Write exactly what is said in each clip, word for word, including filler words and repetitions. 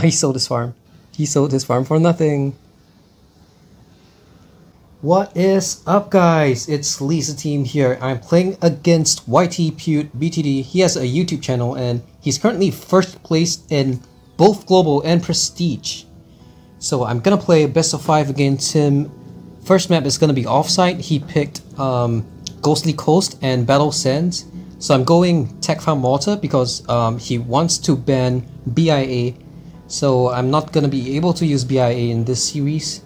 He sold his farm. He sold his farm for nothing. What is up, guys? It's Leeisateam here. I'm playing against Y T Pewdbtd. He has a YouTube channel and he's currently first place in both global and prestige. So I'm gonna play best of five against him. First map is gonna be offsite. He picked um, Ghostly Coast and Battle Sands. So I'm going Tech Farm Water because um, he wants to ban B I A. So I'm not gonna be able to use B I A in this series.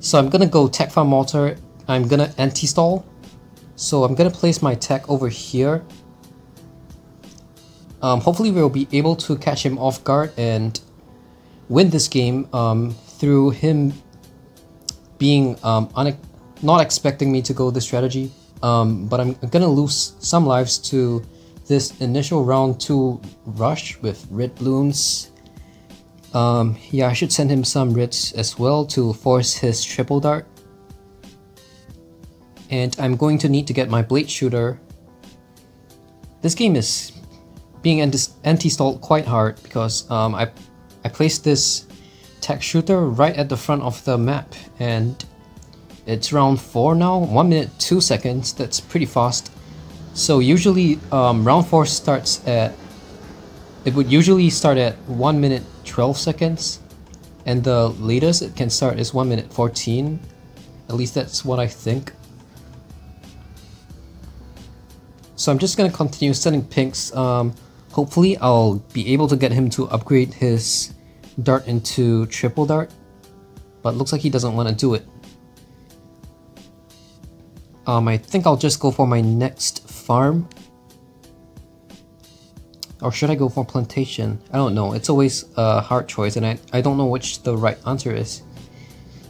So I'm gonna go Tech Farm Mortar. I'm gonna anti-stall. So I'm gonna place my tech over here. Um, hopefully we'll be able to catch him off guard and win this game um, through him being um, not expecting me to go this strategy. Um, but I'm gonna lose some lives to this initial round two rush with Rit Bloons. Um, yeah, I should send him some Rits as well to force his triple dart. And I'm going to need to get my blade shooter. This game is being anti-stalled quite hard because um, I, I placed this tech shooter right at the front of the map, and it's round four now, one minute two seconds, that's pretty fast. So usually um, round four starts at, it would usually start at one minute twelve seconds, and the latest it can start is one minute fourteen, at least that's what I think. So I'm just gonna continue sending pinks. Um, hopefully I'll be able to get him to upgrade his dart into triple dart, but looks like he doesn't want to do it. Um, I think I'll just go for my next farm. Or should I go for plantation? I don't know, it's always a hard choice and I, I don't know which the right answer is.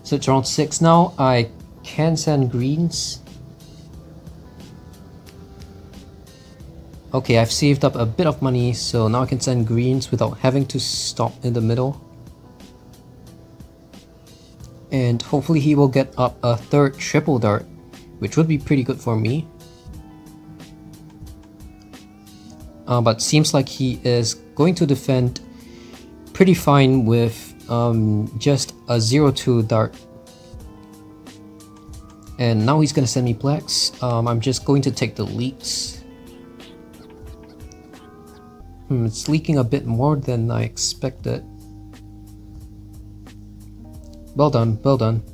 So it's round six now, I can send greens. Okay, I've saved up a bit of money, so now I can send greens without having to stop in the middle. And hopefully he will get up a third triple dart, which would be pretty good for me. Uh, but seems like he is going to defend pretty fine with um, just a zero two dart. And now he's gonna send me blacks. Um, I'm just going to take the leaks. Hmm, it's leaking a bit more than I expected. Well done, well done.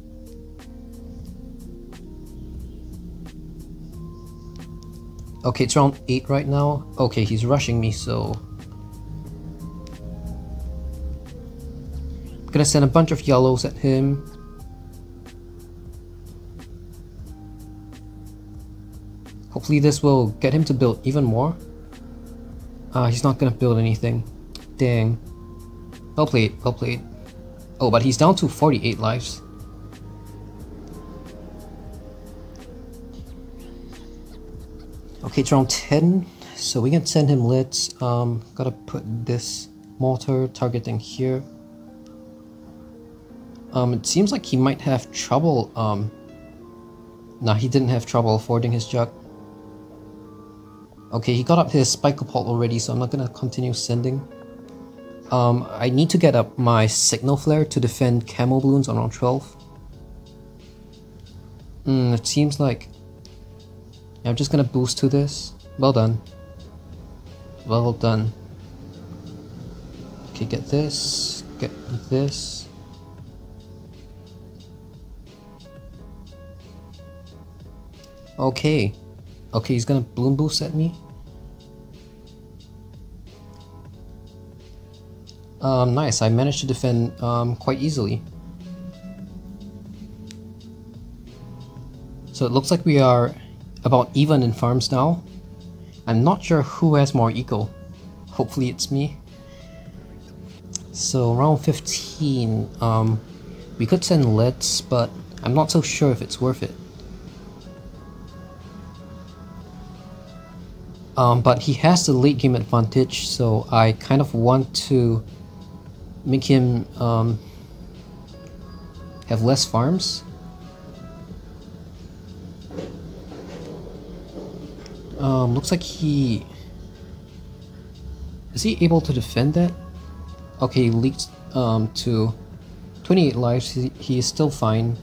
Okay, it's round eight right now. Okay, he's rushing me, so I'm gonna send a bunch of yellows at him. Hopefully this will get him to build even more. Ah, uh, he's not gonna build anything. Dang. Well played, well played. Oh, but he's down to forty-eight lives. Okay, it's round ten, so we can send him lids. Um, gotta put this mortar targeting here. Um, it seems like he might have trouble. Um, nah, he didn't have trouble affording his jug. Okay, he got up his Spikopult already, so I'm not gonna continue sending. Um, I need to get up my signal flare to defend camo balloons on round twelve. Mm, it seems like I'm just gonna boost to this. Well done. Well done. Okay, get this. Get this. Okay. Okay, he's gonna bloom boost at me. Um, nice. I managed to defend um, quite easily. So it looks like we are about even in farms now. I'm not sure who has more eco. Hopefully it's me. So round fifteen, um, we could send leads, but I'm not so sure if it's worth it. Um, but he has the late game advantage, so I kind of want to make him um, have less farms. Um, looks like he... Is he able to defend that? Okay, he leaked um, to twenty-eight lives. He, he is still fine.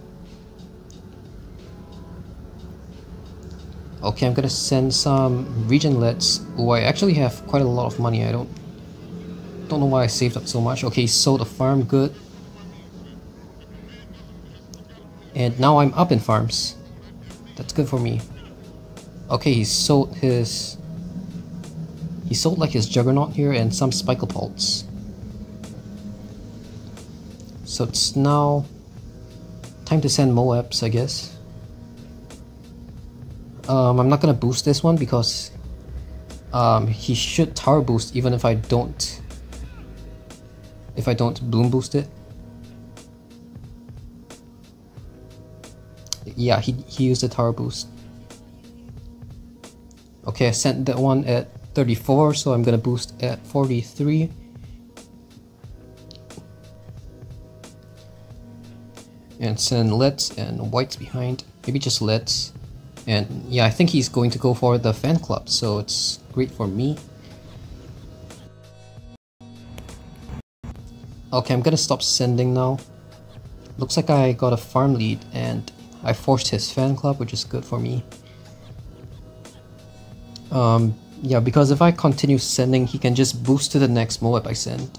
Okay, I'm gonna send some regenlets. Oh, I actually have quite a lot of money. I don't don't know why I saved up so much. Okay, sold a farm good. And now I'm up in farms. That's good for me. Okay, he sold his... He sold like his Juggernaut here and some Spikopults. So it's now time to send Moabs, I guess. Um, I'm not gonna boost this one because um, he should tower boost even if I don't if I don't bloom boost it. Yeah, he, he used the tower boost. Okay, I sent that one at thirty-four, so I'm gonna boost at forty-three. And send Leds and Whites behind, maybe just Leds. And yeah, I think he's going to go for the fan club, so it's great for me. Okay, I'm gonna stop sending now. Looks like I got a farm lead and I forced his fan club, which is good for me. Um, yeah, because if I continue sending, he can just boost to the next Moab I send.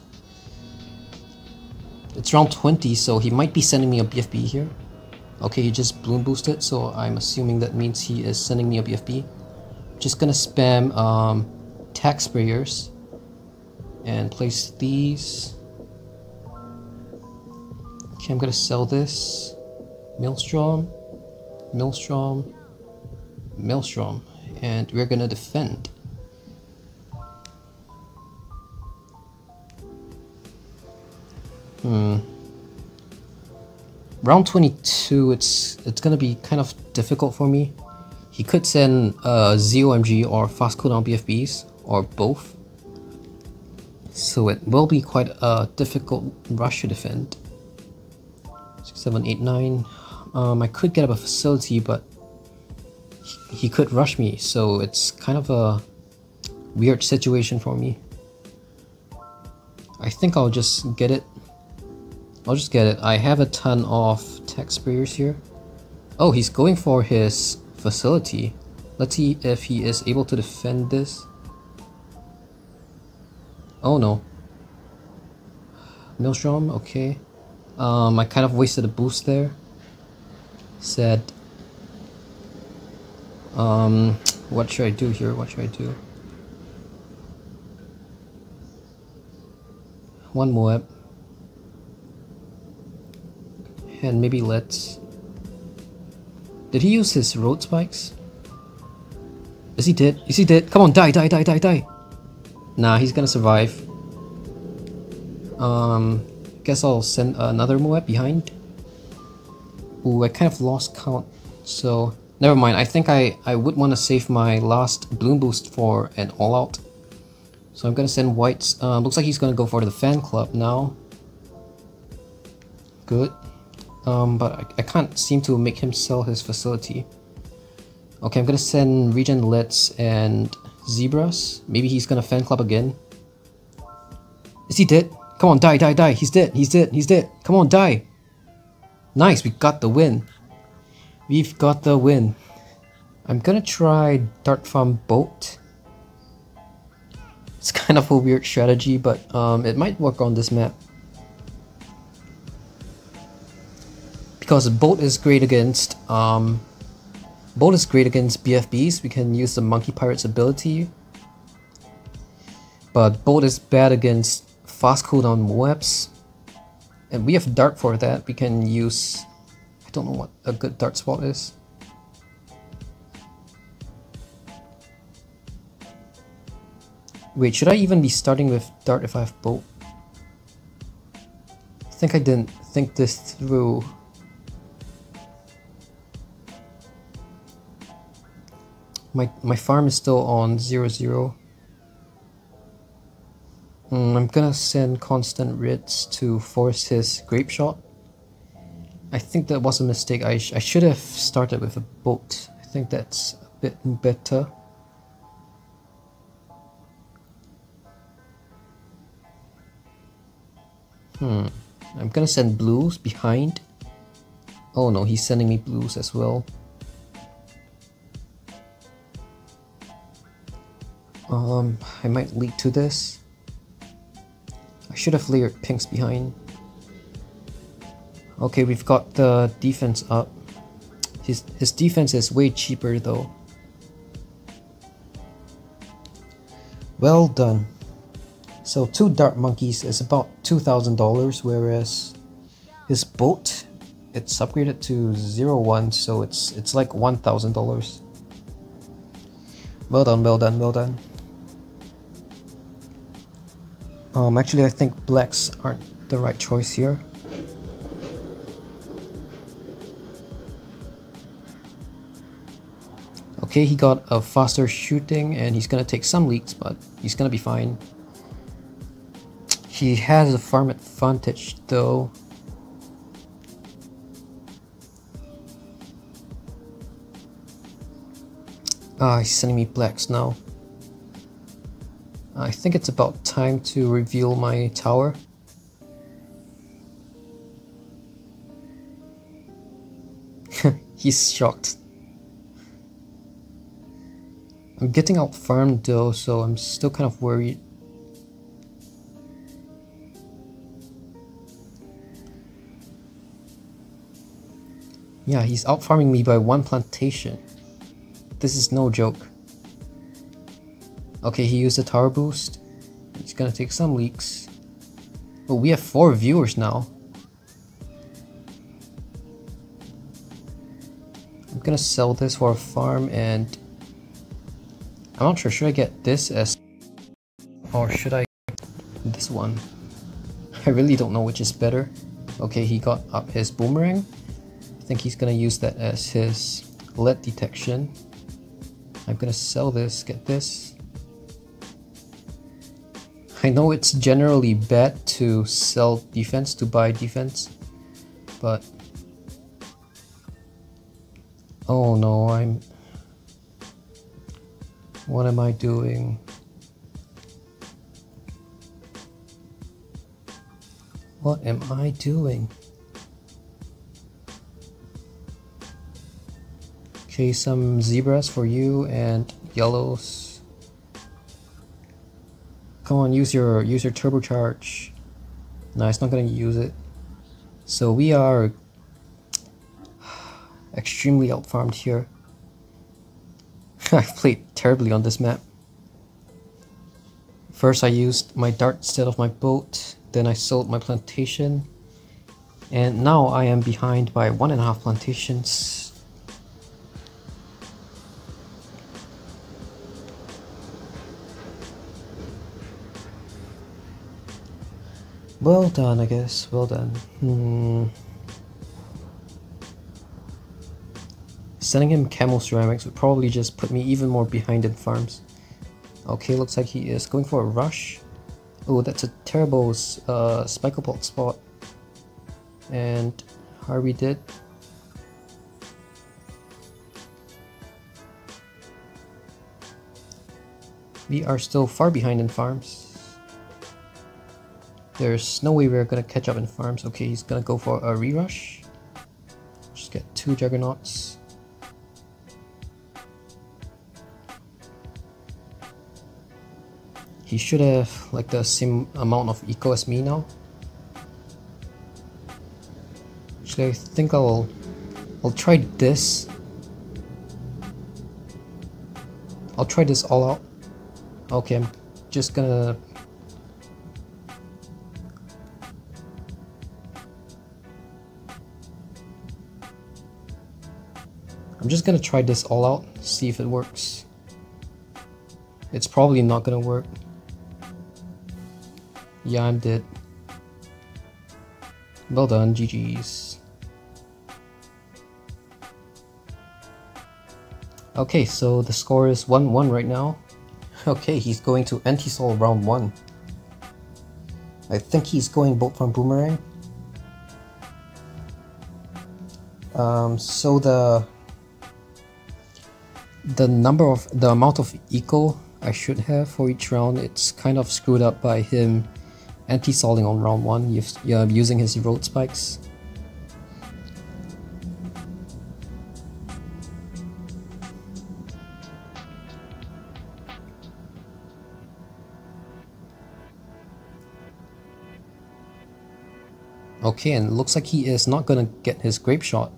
It's round twenty, so he might be sending me a B F B here. Okay, he just bloom boosted, so I'm assuming that means he is sending me a B F B. Just gonna spam um, tag sprayers and place these. Okay, I'm gonna sell this. Maelstrom, Maelstrom, Maelstrom, and we're gonna defend. Hmm. Round twenty-two, it's it's gonna be kind of difficult for me. He could send uh, Z O M G or fast cooldown B F Bs or both, so it will be quite a difficult rush to defend. Six, seven, eight, nine. Um, I could get up a facility, but he, he could rush me, so it's kind of a weird situation for me. I think I'll just get it. I'll just get it. I have a ton of tech sprayers here. Oh, he's going for his facility. Let's see if he is able to defend this. Oh no. Maelstrom, okay. Um, I kind of wasted a boost there. Said... Um, what should I do here? What should I do? One Moab. And maybe let's... Did he use his road spikes? Is he dead? Is he dead? Come on, die, die, die, die, die! Nah, he's gonna survive. Um, guess I'll send another Moab behind. Ooh, I kind of lost count, so... Never mind, I think I, I would want to save my last bloom boost for an all-out. So I'm gonna send Whites. Um, looks like he's gonna go for the fan club now. Good. Um, but I, I can't seem to make him sell his facility. Okay, I'm gonna send Regen Leds and Zebras. Maybe he's gonna fan club again. Is he dead? Come on, die, die, die. He's dead, he's dead, he's dead. Come on, die. Nice, we got the win. We've got the win. I'm gonna try Dart Farm Boat. It's kind of a weird strategy, but um, it might work on this map. Because Bolt is great against um, Bolt is great against B F Bs, we can use the Monkey Pirate's ability. But Bolt is bad against fast cooldown Moabs, and we have Dart for that. We can use, I don't know what a good Dart spot is. Wait, should I even be starting with Dart if I have Bolt? I think I didn't think this through. My, my farm is still on zero zero. Mm, I'm gonna send Constant Rits to force his grape shot. I think that was a mistake. I, sh I should have started with a boat. I think that's a bit better. Hmm. I'm gonna send blues behind. Oh no, he's sending me blues as well. Um, I might lead to this. I should have layered pinks behind. Okay, we've got the defense up. His, his defense is way cheaper though. Well done. So two dart monkeys is about two thousand dollars, whereas his boat, it's upgraded to zero one, so it's it's like one thousand dollars. Well done, well done, well done. Um, actually I think blacks aren't the right choice here. Okay, he got a faster shooting and he's gonna take some leaks, but he's gonna be fine. He has a farm advantage though. Ah, he's sending me blacks now. I think it's about time to reveal my tower. He's shocked. I'm getting out farmed though, so I'm still kind of worried. Yeah, he's out farming me by one plantation. This is no joke. Okay, he used a tower boost. He's gonna take some leaks. But we have four viewers now. I'm gonna sell this for a farm and I'm not sure, should I get this as or should I get this one? I really don't know which is better. Okay, he got up his boomerang. I think he's gonna use that as his lead detection. I'm gonna sell this, get this. I know it's generally bad to sell defense, to buy defense, but... Oh no, I'm... What am I doing? What am I doing? Okay, some zebras for you and yellows. Come on, use your use your turbocharge. No, it's not gonna use it. So we are extremely outfarmed here. I've played terribly on this map. First I used my dart instead of my boat, then I sold my plantation, and now I am behind by one and a half plantations. Well done, I guess, well done. Hmm. Sending him camel ceramics would probably just put me even more behind in farms. Okay, looks like he is going for a rush. Oh, that's a terrible uh, Spikopult spot. And Harvey did. We are still far behind in farms. There's no way we're gonna catch up in farms. Okay, he's gonna go for a re-rush. Just get two juggernauts. He should have like the same amount of eco as me now. Actually, I think I'll I'll try this. I'll try this all out. Okay, I'm just gonna. I'm just gonna try this all out. See if it works. It's probably not gonna work. Yeah, I'm dead. Well done, G Gs. Okay, so the score is one one right now. Okay, he's going to anti-sol round one. I think he's going both from boomerang. Um, so the the number of the amount of eco I should have for each round, it's kind of screwed up by him anti-stalling on round one, you've, you're using his road spikes. Okay, and looks like he is not gonna get his grape shot.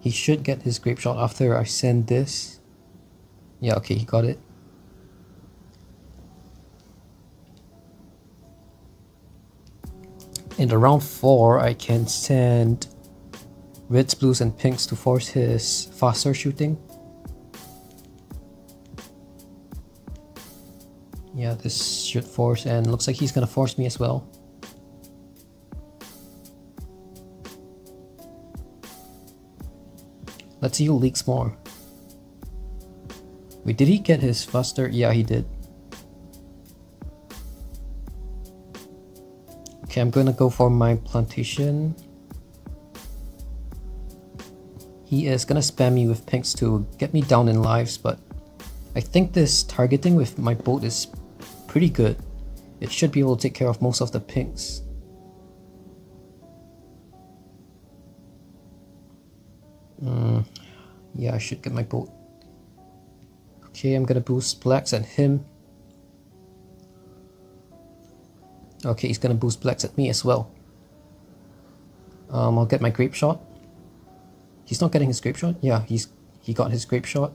He should get his grape shot after I send this. Yeah, okay, he got it. In round four, I can send reds, blues, and pinks to force his faster shooting. Yeah, this should force, and looks like he's gonna force me as well. Let's see who leaks more. Wait, did he get his faster? Yeah, he did. Okay, I'm gonna go for my plantation. He is gonna spam me with pinks to get me down in lives, but I think this targeting with my boat is pretty good. It should be able to take care of most of the pinks. Mm, yeah, I should get my boat. Okay, I'm gonna boost blacks at him. Okay, he's gonna boost blacks at me as well. Um, I'll get my grape shot. He's not getting his grape shot. Yeah, he's he got his grape shot.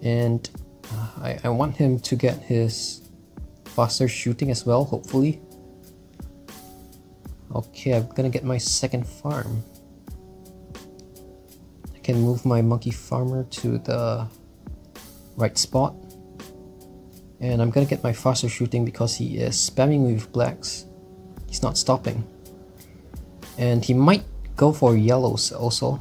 And I, I want him to get his faster shooting as well, hopefully. Okay, I'm gonna get my second farm. I can move my monkey farmer to the right spot. And I'm gonna get my faster shooting because he is spamming me with blacks. He's not stopping. And he might go for yellows also.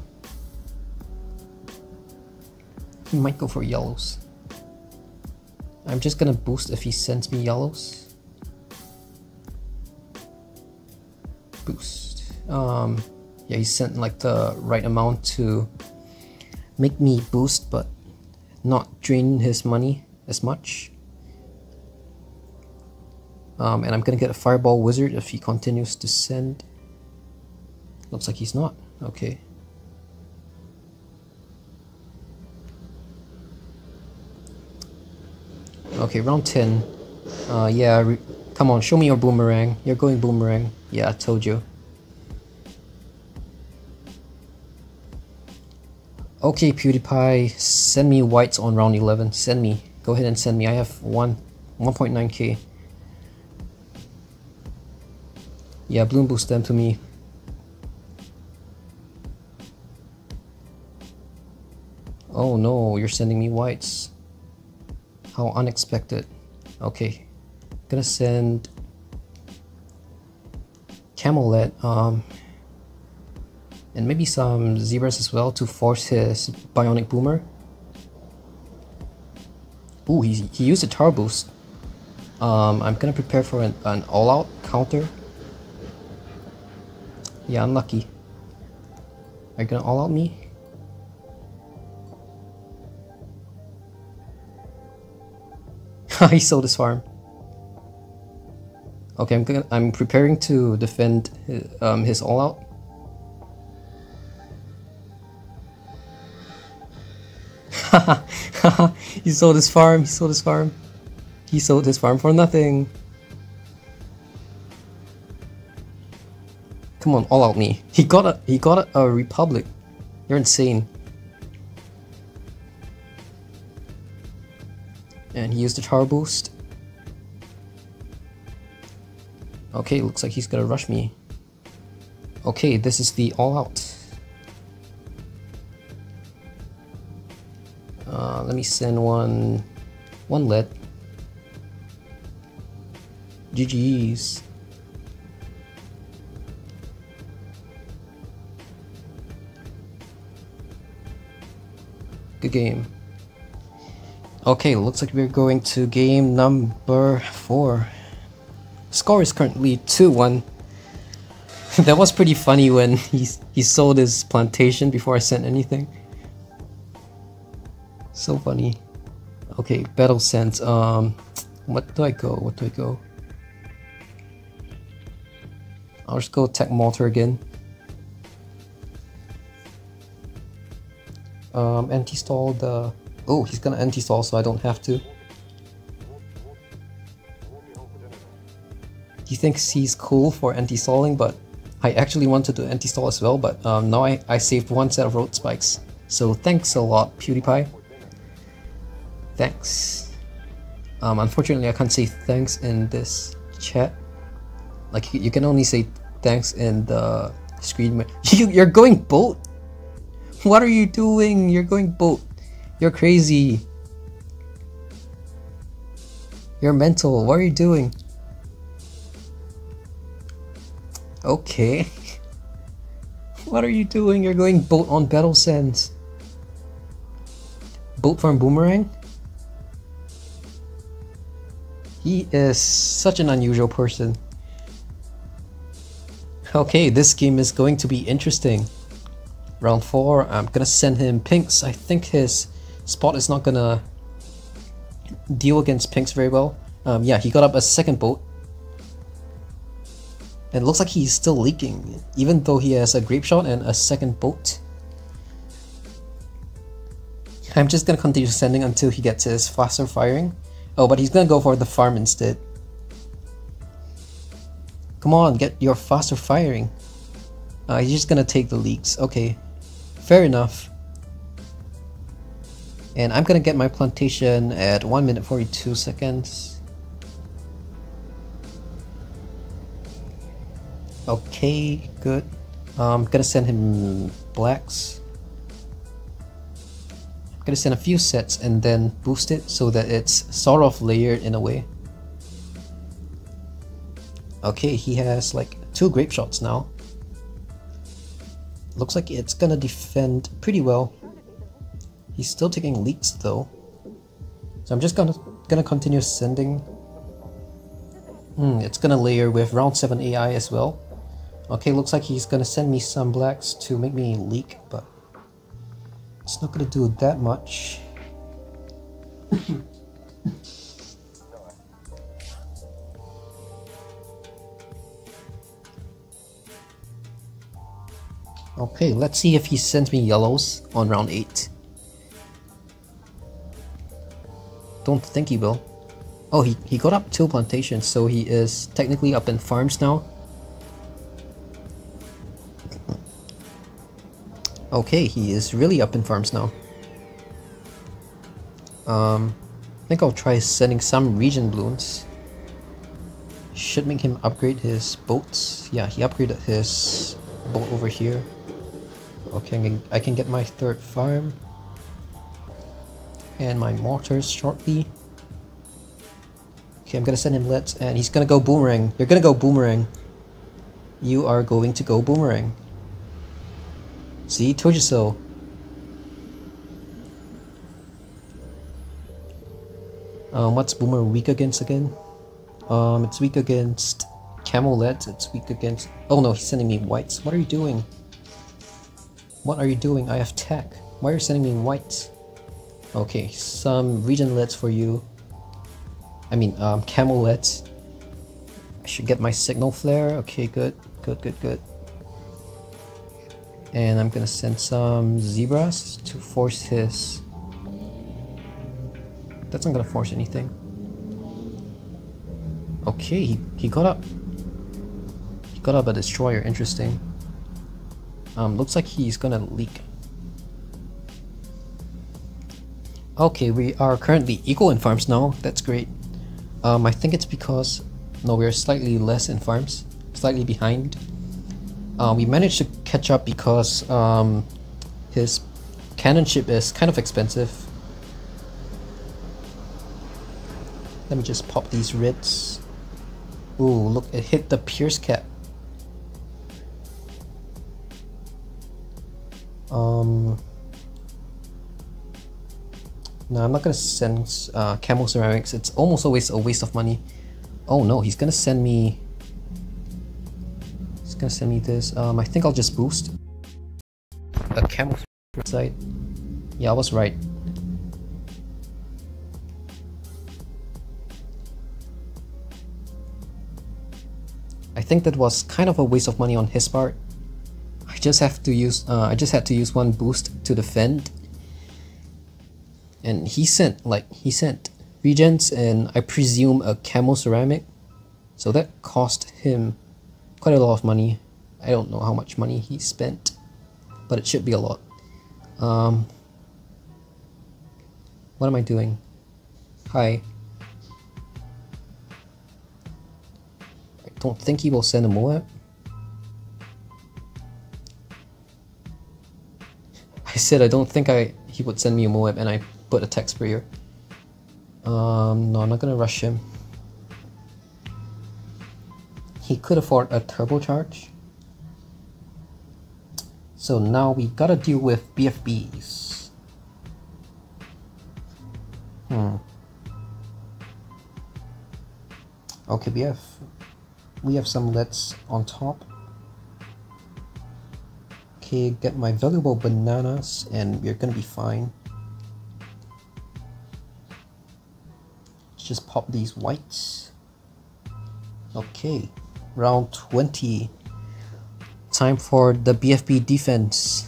He might go for yellows. I'm just gonna boost if he sends me yellows. Boost. Um, yeah, he sent like the right amount to make me boost, but not drain his money as much. Um, and I'm gonna get a fireball wizard if he continues to send. Looks like he's not. Okay. Okay, round ten. Uh, yeah, re come on, show me your boomerang. You're going boomerang. Yeah, I told you. Okay, PewDiePie, send me whites on round eleven. Send me. Go ahead and send me. I have one, one point nine K. Yeah, Bloon boost them to me. Oh no, you're sending me whites. How unexpected. Okay, gonna send Camelot um, and maybe some zebras as well to force his bionic boomer. Ooh, he, he used a tar boost. Um, I'm gonna prepare for an, an all-out counter. Yeah, unlucky. Are you gonna all-out me? He sold his farm. Okay, I'm gonna, I'm preparing to defend his, um, his all out. Haha, he sold his farm. He sold his farm. He sold his farm for nothing. Come on, all out me. He got a he got a, a Republic. You're insane. And he used the tar boost. Okay, looks like he's gonna rush me. Okay, this is the all out. Uh, let me send one, one lead. G G's. Good game. Okay, looks like we're going to game number four. Score is currently two one. That was pretty funny when he, he sold his plantation before I sent anything. So funny. Okay, Battle Sands. Um, what do I go? What do I go? I'll just go Tech Mortar again. Um, anti-stall the... Oh, he's gonna anti-stall so I don't have to. He thinks he's cool for anti-stalling, but I actually wanted to anti-stall as well, but um, now I, I saved one set of road spikes. So thanks a lot, PewDiePie. Thanks. Um, unfortunately, I can't say thanks in this chat. Like, you can only say thanks in the screen. You, you're going boat? What are you doing? You're going boat. You're crazy. You're mental. What are you doing? Okay. What are you doing? You're going boat on Battle Sands. Boat farm Boomerang? He is such an unusual person. Okay, this game is going to be interesting. Round four, I'm gonna send him Pinks. I think his spot is not gonna deal against Pinks very well. Um, yeah, he got up a second boat. And it looks like he's still leaking, even though he has a grape shot and a second boat. I'm just gonna continue sending until he gets his faster firing. Oh, but he's gonna go for the farm instead. Come on, get your faster firing. Uh, he's just gonna take the leaks. Okay, fair enough. And I'm gonna get my plantation at one minute forty-two seconds. Okay, good. I'm gonna send him blacks. I'm gonna send a few sets and then boost it so that it's sort of layered in a way. Okay, he has like two grape shots now. Looks like it's gonna defend pretty well. He's still taking leaks though. So I'm just gonna gonna continue sending. Hmm, it's gonna layer with round seven A I as well. Okay, looks like he's gonna send me some blacks to make me leak, but it's not gonna do that much. Okay, let's see if he sends me yellows on round eight. Don't think he will. Oh, he, he got up two plantations, so he is technically up in farms now. Okay, he is really up in farms now. Um, I think I'll try sending some region balloons. Should make him upgrade his boats. Yeah, he upgraded his boat over here. Okay, I can get my third farm and my mortars shortly. Okay, I'm gonna send him Let's, and he's gonna go Boomerang. You're gonna go Boomerang. You are going to go Boomerang. See, told you so. Um, what's Boomer weak against again? Um, it's weak against Camelets. It's weak against... Oh no, he's sending me whites. What are you doing? What are you doing? I have tech. Why are you sending me whites? Okay, some regionlets for you. I mean, um, camelets. I should get my signal flare. Okay, good, good, good, good. And I'm gonna send some zebras to force his... That's not gonna force anything. Okay, he, he got up. He got up a destroyer, interesting. Um, looks like he's gonna leak. Okay, we are currently equal in farms now. That's great. Um, I think it's because... No, we are slightly less in farms. Slightly behind. Uh, we managed to catch up because um, his cannon ship is kind of expensive. Let me just pop these Rits. Ooh, look, it hit the pierce cap. Um, no, I'm not gonna send uh, Camel Ceramics. It's almost always a waste of money. Oh no, he's gonna send me... He's gonna send me this. Um, I think I'll just boost. A Camel Ceramics side. Yeah, I was right. think that was kind of a waste of money on his part. I just have to use uh, I just had to use one boost to defend, and he sent like he sent regents and I presume a camo ceramic, so that cost him quite a lot of money. I don't know how much money he spent, but it should be a lot. Um, what am I doing? Hi. I don't think he will send a Moab. I said I don't think I he would send me a Moab, and I put a tech sprayer. Um, no, I'm not gonna rush him. He could afford a turbocharge. So now we gotta deal with B F Bs. Hmm. Okay, we have we have some leads on top. Okay, get my valuable bananas and we're gonna be fine. Let's just pop these whites. Okay, round twenty. Time for the B F B defense,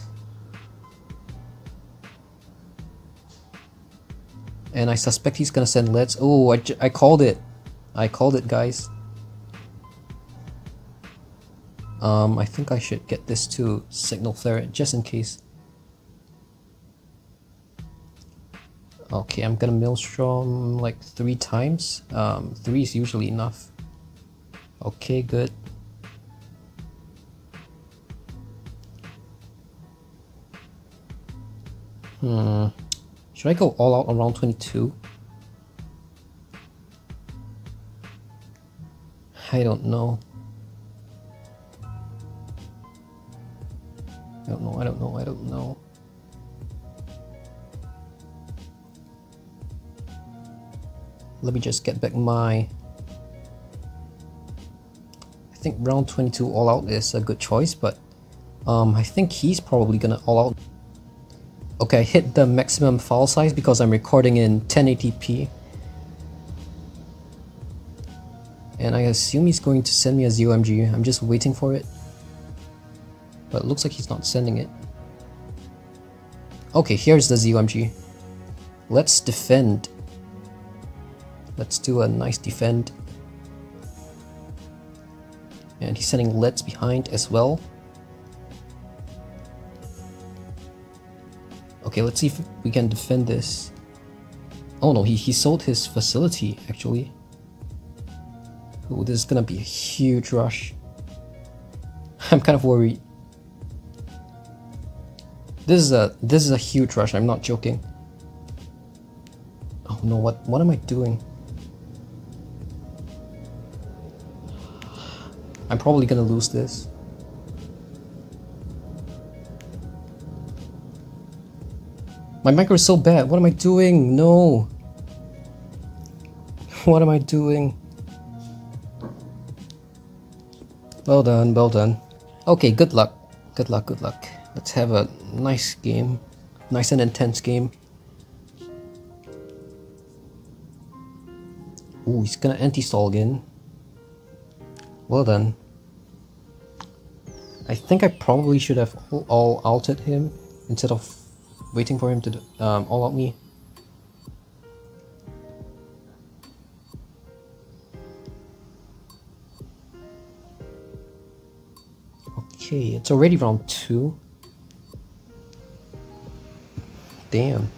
and I suspect he's gonna send Let's. Oh, I, I called it, I called it, guys. Um, I think I should get this to signal flare just in case. Okay, I'm gonna Maelstrom like three times. Um, three is usually enough. Okay, good. Hmm, should I go all out on round twenty-two? I don't know. I don't know, I don't know, I don't know. Let me just get back my... I think round twenty-two all out is a good choice, but um, I think he's probably gonna all out. Okay, I hit the maximum file size because I'm recording in ten eighty p. And I assume he's going to send me a Z O M G. I'm just waiting for it. But it looks like he's not sending it. Okay, here's the Z O M G. Let's defend. Let's do a nice defend. And he's sending L E Ds behind as well. Okay, let's see if we can defend this. Oh no, he, he sold his facility, actually. Oh, this is gonna be a huge rush. I'm kind of worried. This is a this is a huge rush, I'm not joking. Oh no, what, what am I doing? I'm probably gonna lose this. My micro is so bad. What am I doing? No. What am I doing? Well done, well done. Okay, good luck. Good luck, good luck. Let's have a nice game. Nice and intense game. Ooh, he's gonna anti-stall again. Well done. I think I probably should have all ulted him instead of waiting for him to um, all out me. Okay, it's already round two. Damn.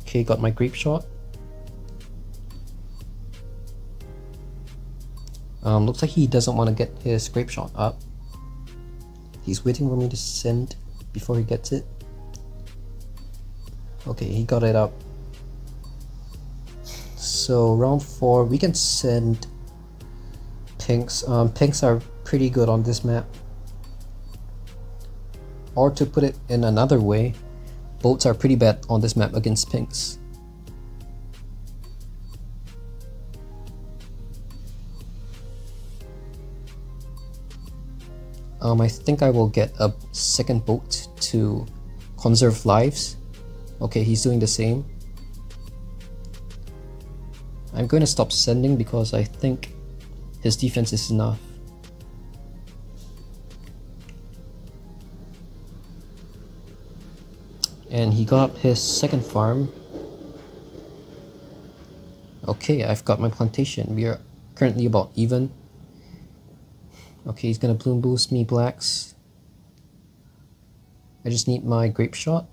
Okay, got my grape shot. Um, looks like he doesn't want to get his grape shot up. He's waiting for me to send before he gets it. Okay, he got it up. So round four, we can send pinks. Um, pinks are pretty good on this map. Or to put it in another way, boats are pretty bad on this map against pinks. Um, I think I will get a second boat to conserve lives. Okay, he's doing the same. I'm going to stop sending because I think his defense is enough. And he got up his second farm. Okay, I've got my plantation. We are currently about even. Okay, he's gonna bloom boost me blacks. I just need my grape shot.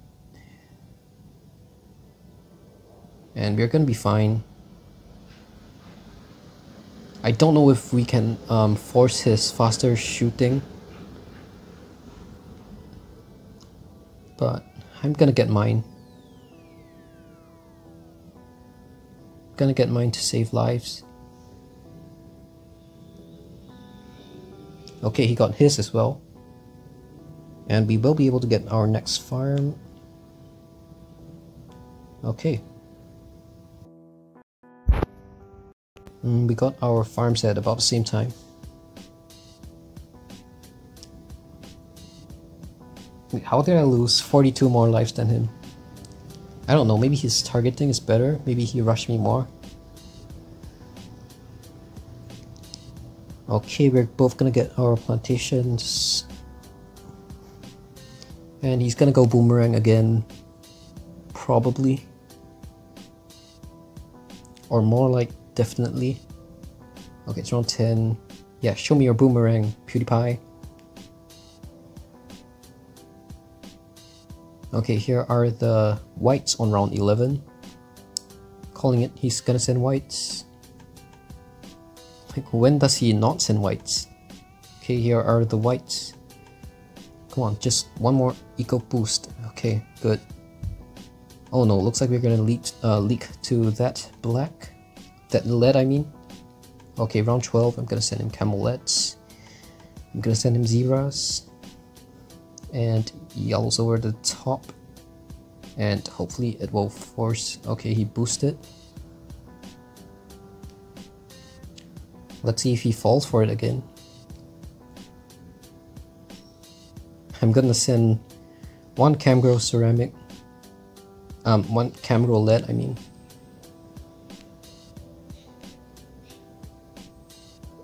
And we're gonna be fine. I don't know if we can um, force his faster shooting, but I'm gonna get mine. Gonna get mine to save lives. Okay, he got his as well. And we will be able to get our next farm. Okay. Mm, we got our farms at about the same time. Wait, how did I lose forty-two more lives than him? I don't know, maybe his targeting is better. Maybe he rushed me more. Okay, we're both gonna get our plantations. And he's gonna go boomerang again. Probably. Or more like definitely. Okay, it's round ten. Yeah, show me your boomerang, PewDiePie. Okay, here are the whites on round eleven. Calling it, he's gonna send whites. Like, when does he not send whites? Okay, here are the whites. Come on, just one more eco boost. Okay, good. Oh no, looks like we're gonna leak, uh, leak to that black. That lead, I mean. Okay, round twelve, I'm gonna send him camelets. I'm gonna send him zebras. And yellows over the top. And hopefully it will force... Okay, he boosted. Let's see if he falls for it again. I'm gonna send one Camgro ceramic. Um, one Camgro lead, I mean.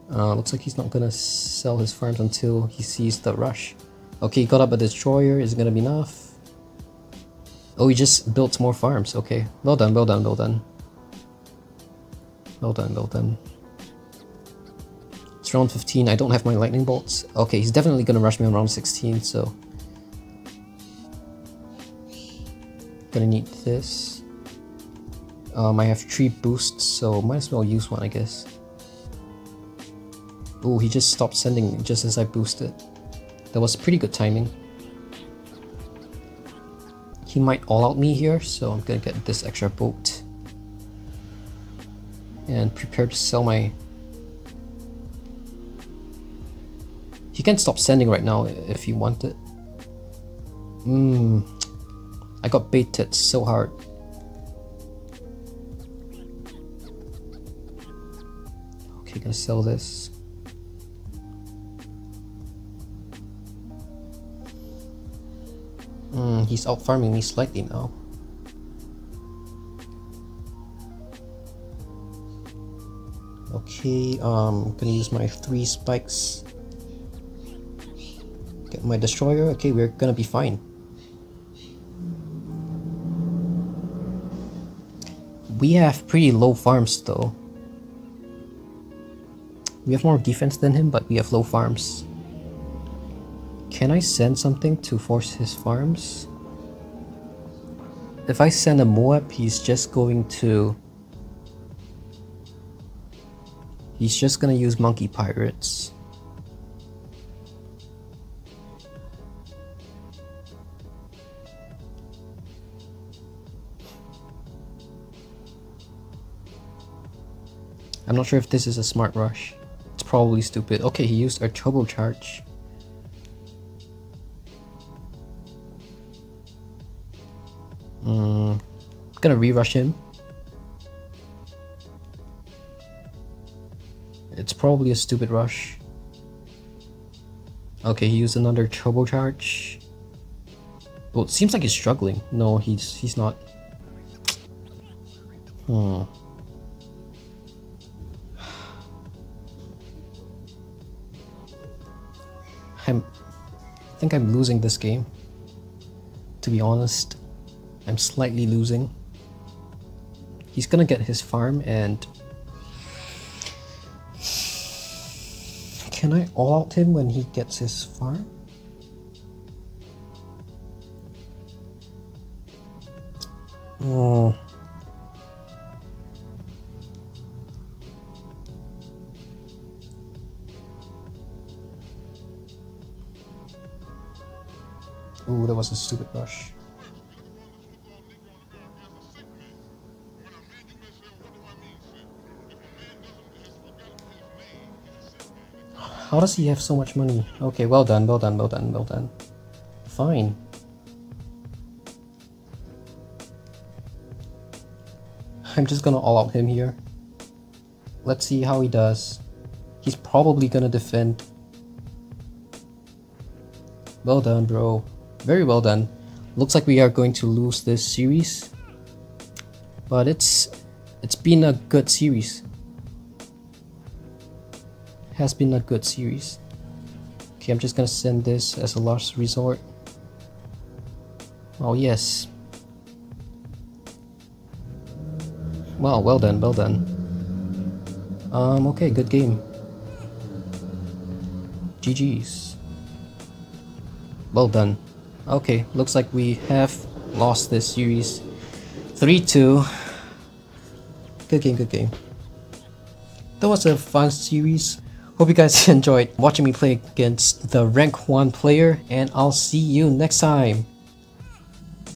Uh, looks like he's not gonna sell his farms until he sees the rush. Okay, got up a destroyer. Is it gonna be enough? Oh, he just built more farms. Okay, well done, well done, well done. Well done, well done. It's round fifteen. I don't have my lightning bolts. Okay, he's definitely gonna rush me on round sixteen, so... Gonna need this. Um, I have three boosts, so might as well use one, I guess. Oh, he just stopped sending just as I boosted. That was pretty good timing. He might all out me here, so I'm gonna get this extra boat. And prepare to sell my... He can stop sending right now if he wanted. Mmm. I got baited so hard. Okay, gonna sell this. Mm, he's out farming me slightly now. Okay, um, I'm gonna use my three spikes. Get my destroyer. Okay, we're gonna be fine. We have pretty low farms though. We have more defense than him, but we have low farms. Can I send something to force his farms? If I send a Moab, he's just going to... He's just gonna use Monkey Pirates. I'm not sure if this is a smart rush. It's probably stupid. Okay, he used a turbocharge. Mm, gonna re-rush him. It's probably a stupid rush. Okay, he used another turbocharge. Well, it seems like he's struggling. No, he's he's not. Hmm. I'm, I think I'm losing this game. To be honest, I'm slightly losing. He's gonna get his farm and... Can I all-out him when he gets his farm? Oh. Ooh, that was a stupid rush. How does he have so much money? Okay, well done, well done, well done, well done. Fine. I'm just gonna all out him here. Let's see how he does. He's probably gonna defend. Well done, bro. Very well done. Looks like we are going to lose this series, but it's it's been a good series. Has been a good series. Okay, I'm just gonna send this as a last resort. Oh yes. Wow, well done, well done. Um, okay, good game. G G's. Well done. Okay, looks like we have lost this series. three two. Good game, good game. That was a fun series. Hope you guys enjoyed watching me play against the rank one player, and I'll see you next time.